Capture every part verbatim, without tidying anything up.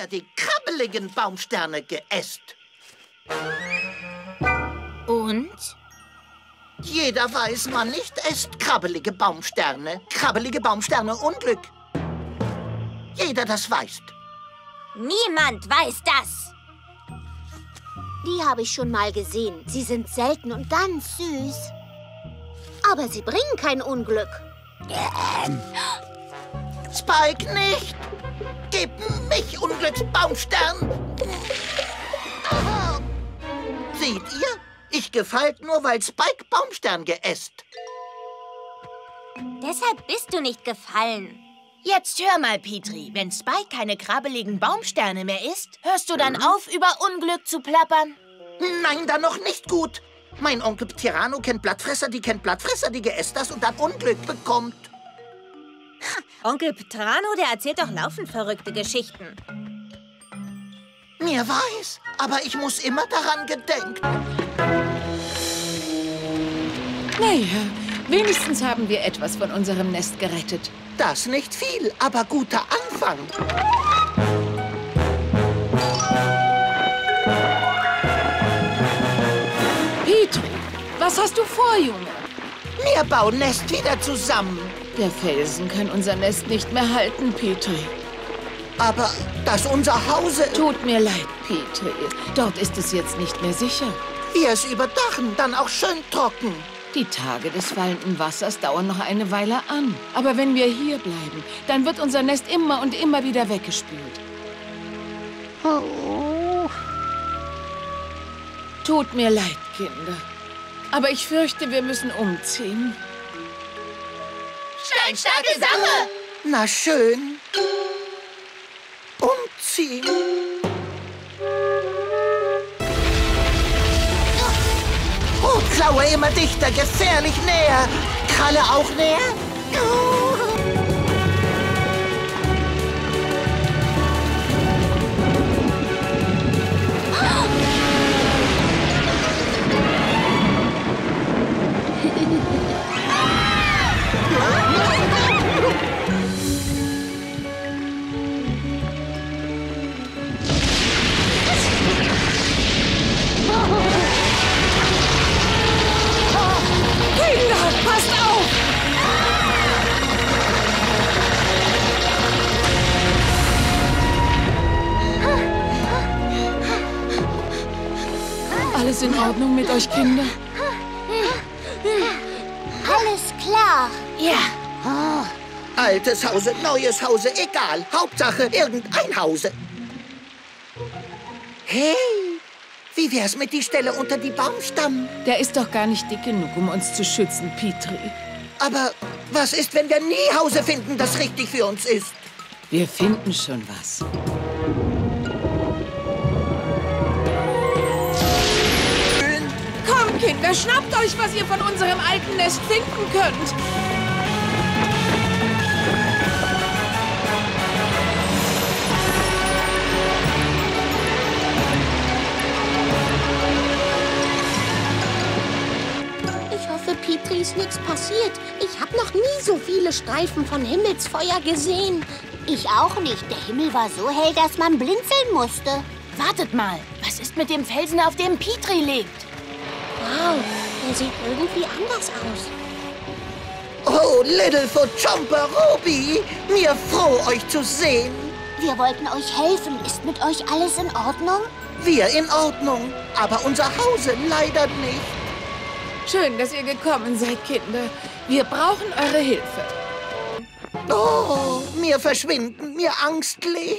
er die krabbeligen Baumsterne geäst. Und? Jeder weiß, man nicht esst krabbelige Baumsterne. Krabbelige Baumsterne Unglück. Jeder das weiß. Niemand weiß das. Die habe ich schon mal gesehen. Sie sind selten und ganz süß. Aber sie bringen kein Unglück. Ähm. Spike nicht. Gib mich, Unglücksbaumstern. Aha. Seht ihr? Ich gefällt nur, weil Spike Baumstern geäst. Deshalb bist du nicht gefallen. Jetzt hör mal, Petrie. Wenn Spike keine krabbeligen Baumsterne mehr isst, hörst du dann auf, über Unglück zu plappern? Nein, dann noch nicht gut. Mein Onkel Tyranno kennt Blattfresser, die kennt Blattfresser, die geäst das und dann Unglück bekommt. Ha, Onkel Tyranno, der erzählt doch laufend verrückte Geschichten. Mir weiß, aber ich muss immer daran gedenken. Naja, wenigstens haben wir etwas von unserem Nest gerettet. Das nicht viel, aber guter Anfang. Petrie, was hast du vor, Junge? Wir bauen Nest wieder zusammen. Der Felsen kann unser Nest nicht mehr halten, Petrie. Aber das unser Hause... Tut mir leid, Petrie. Dort ist es jetzt nicht mehr sicher. Wir es überdachen, dann auch schön trocken. Die Tage des fallenden Wassers dauern noch eine Weile an. Aber wenn wir hier bleiben, dann wird unser Nest immer und immer wieder weggespült. Oh. Tut mir leid, Kinder. Aber ich fürchte, wir müssen umziehen. Steinstarke Sache! Na schön. Umziehen. Klaue immer dichter, gefährlich näher. Kralle auch näher? Passt auf! Alles in Ordnung mit euch, Kinder? Alles klar. Ja. Oh. Altes Hause, neues Hause, egal. Hauptsache irgendein Hause. Hey! Wie wär's mit die Stelle unter die Baumstamm? Der ist doch gar nicht dick genug, um uns zu schützen, Petrie. Aber was ist, wenn wir nie Hause finden, das richtig für uns ist? Wir finden schon was. Komm, Kinder, schnappt euch, was ihr von unserem alten Nest finden könnt. Petrie, ist nichts passiert. Ich habe noch nie so viele Streifen von Himmelsfeuer gesehen. Ich auch nicht. Der Himmel war so hell, dass man blinzeln musste. Wartet mal, was ist mit dem Felsen, auf dem Petrie lebt? Wow, der sieht irgendwie anders aus. Oh, Littlefoot, Chomper, Ruby, mir froh, euch zu sehen. Wir wollten euch helfen. Ist mit euch alles in Ordnung? Wir in Ordnung, aber unser Hause leider nicht. Schön, dass ihr gekommen seid, Kinder. Wir brauchen eure Hilfe. Oh, mir verschwinden, mir angstlich.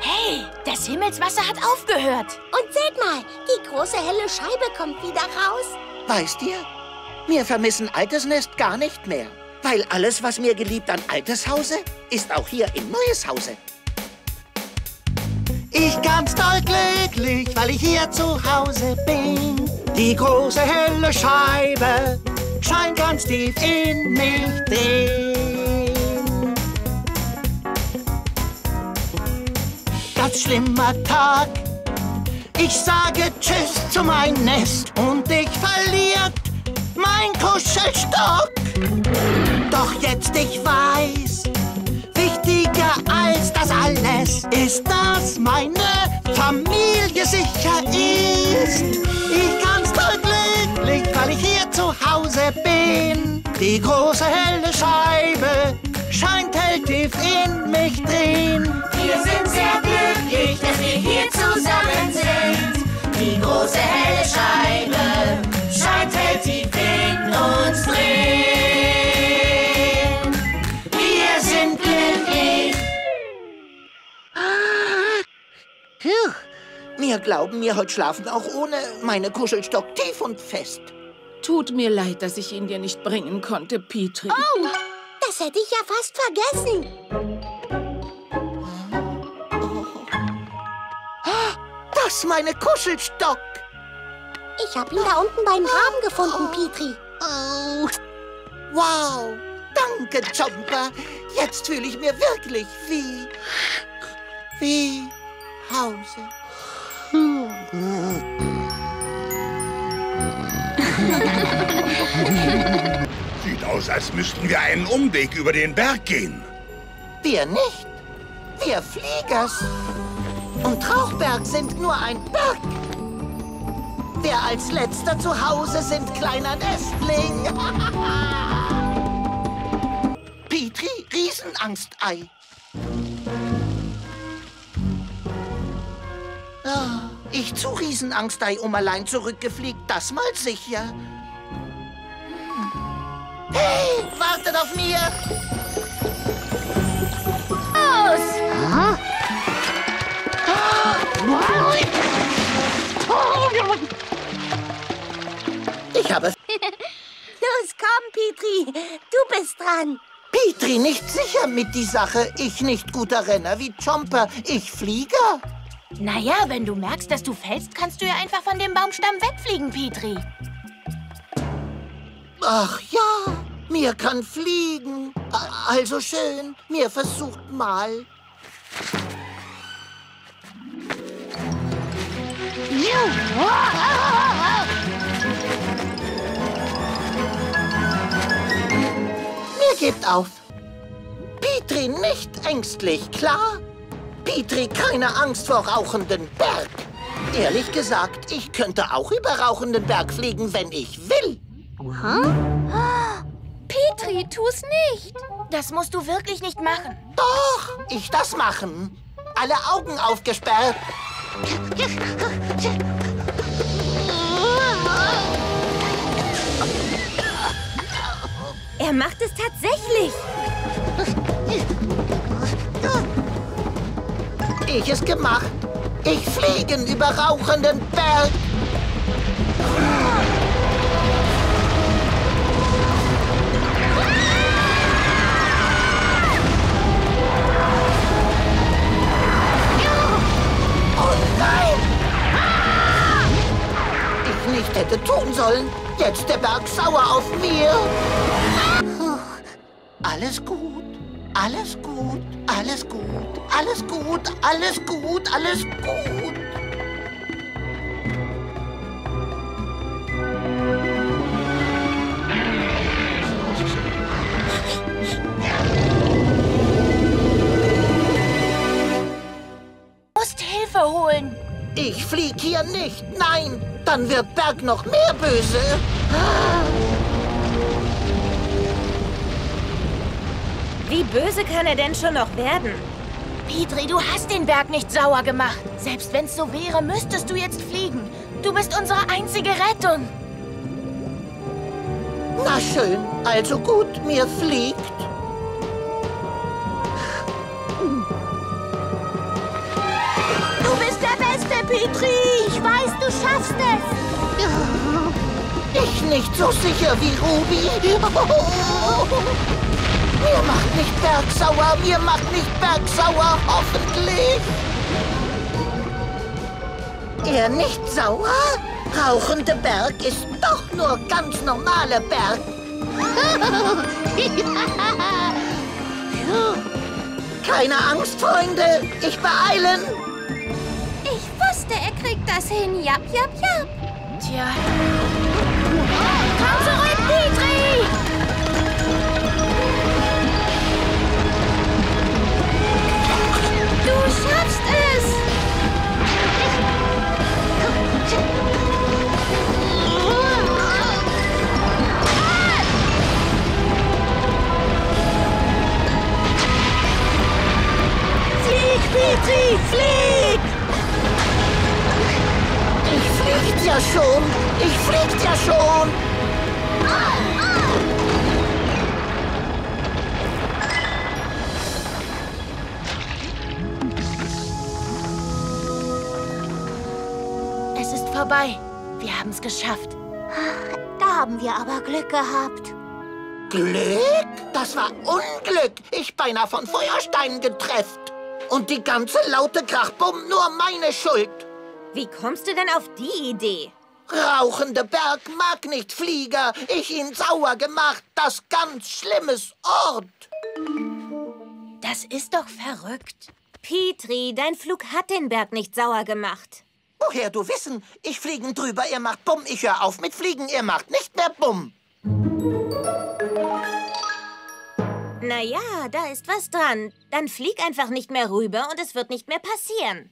Hey, das Himmelswasser hat aufgehört. Und seht mal, die große helle Scheibe kommt wieder raus. Weißt ihr, wir vermissen altes Nest gar nicht mehr. Weil alles, was mir geliebt an altes Hause, ist auch hier in neues Hause. Ich ganz doll glücklich, weil ich hier zu Hause bin. Die große helle Scheibe scheint ganz tief in mich drin. Ganz schlimmer Tag, ich sage Tschüss zu meinem Nest und ich verliere mein Kuschelstock. Doch jetzt ich weiß, weiß, dass meine Familie sicher ist. Ich ganz toll glücklich, weil ich hier zu Hause bin. Die große helle Scheibe scheint hell tief in mich drin. Wir sind sehr glücklich, dass wir hier zusammen sind. Die große helle Scheibe scheint hell tief in uns drin. Wir sind glücklich. Ah. Puh. Wir glauben, wir heute schlafen auch ohne meine Kuschelstock tief und fest. Tut mir leid, dass ich ihn dir nicht bringen konnte, Petrie. Oh. Das hätte ich ja fast vergessen. Das ist meine Kuschelstock. Ich habe ihn da unten beim Graben gefunden, Petrie. Oh. Wow. Danke, Chomper. Jetzt fühle ich mir wirklich wie... wie... Hause. Hm. Sieht aus, als müssten wir einen Umweg über den Berg gehen. Wir nicht. Wir Fliegers. Und Rauchberg sind nur ein Berg. Wer als letzter zu Hause sind, kleiner Nestling. Petrie, Riesenangstei. Ich zu Riesenangstei, um allein zurückgefliegt, das mal sicher. Hey, wartet auf mir! Aus! Ah. Ich habe... Los, komm, Petrie, du bist dran. Petrie, nicht sicher mit die Sache. Ich nicht guter Renner wie Chomper. Ich Flieger. Naja, wenn du merkst, dass du fällst, kannst du ja einfach von dem Baumstamm wegfliegen, Petrie. Ach ja, mir kann fliegen. Also schön, mir versucht mal. Mir gebt auf. Petrie nicht ängstlich, klar? Petrie keine Angst vor rauchenden Berg. Ehrlich gesagt, ich könnte auch über rauchenden Berg fliegen, wenn ich will. Hm? Oh, Petrie, tu's nicht. Das musst du wirklich nicht machen. Doch, ich das machen. Alle Augen aufgesperrt. Er macht es tatsächlich. Ich es gemacht. Ich fliegen über rauchenden Berg. Nicht hätte tun sollen. Jetzt der Berg sauer auf mir. Alles gut, alles gut, alles gut, alles gut, alles gut, alles gut. Du musst Hilfe holen. Ich flieg hier nicht, nein. Dann wird Berg noch mehr böse. Wie böse kann er denn schon noch werden? Petrie, du hast den Berg nicht sauer gemacht. Selbst wenn's so wäre, müsstest du jetzt fliegen. Du bist unsere einzige Rettung. Na schön, also gut, mir fliegt. Du bist der Beste, Petrie. Ich weiß, du schaffst es. Ich nicht so sicher wie Ruby. Mir macht nicht Berg sauer, mir macht nicht Berg sauer, hoffentlich. Er nicht sauer? Rauchende Berg ist doch nur ganz normale Berg. Keine Angst, Freunde. Ich beeilen. Er kriegt das hin. Jap, jap, jap. Tja. Komm zurück, Petrie! Du schaffst Petrie, flieg! Ich flieg ja schon! Ich flieg ja schon! Es ist vorbei. Wir haben es geschafft. Da haben wir aber Glück gehabt. Glück? Das war Unglück. Ich beinahe von Feuersteinen getrefft. Und die ganze laute Krachbumm nur meine Schuld. Wie kommst du denn auf die Idee? Rauchende Berg mag nicht Flieger. Ich ihn sauer gemacht. Das ganz schlimmes Ort. Das ist doch verrückt. Petrie, dein Flug hat den Berg nicht sauer gemacht. Woher du wissen? Ich fliegen drüber, ihr macht Bumm. Ich hör auf mit Fliegen, ihr macht nicht mehr Bumm. Naja, da ist was dran. Dann flieg einfach nicht mehr rüber und es wird nicht mehr passieren.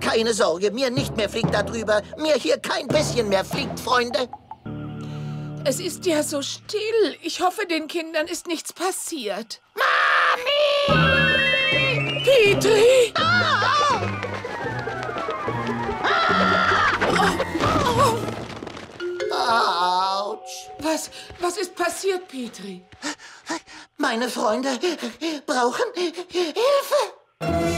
Keine Sorge, mir nicht mehr fliegt da drüber. Mir hier kein bisschen mehr fliegt, Freunde. Es ist ja so still. Ich hoffe, den Kindern ist nichts passiert. Mami! Petrie! Ah! Oh. Autsch. Was, was ist passiert, Petrie? Meine Freunde brauchen Hilfe.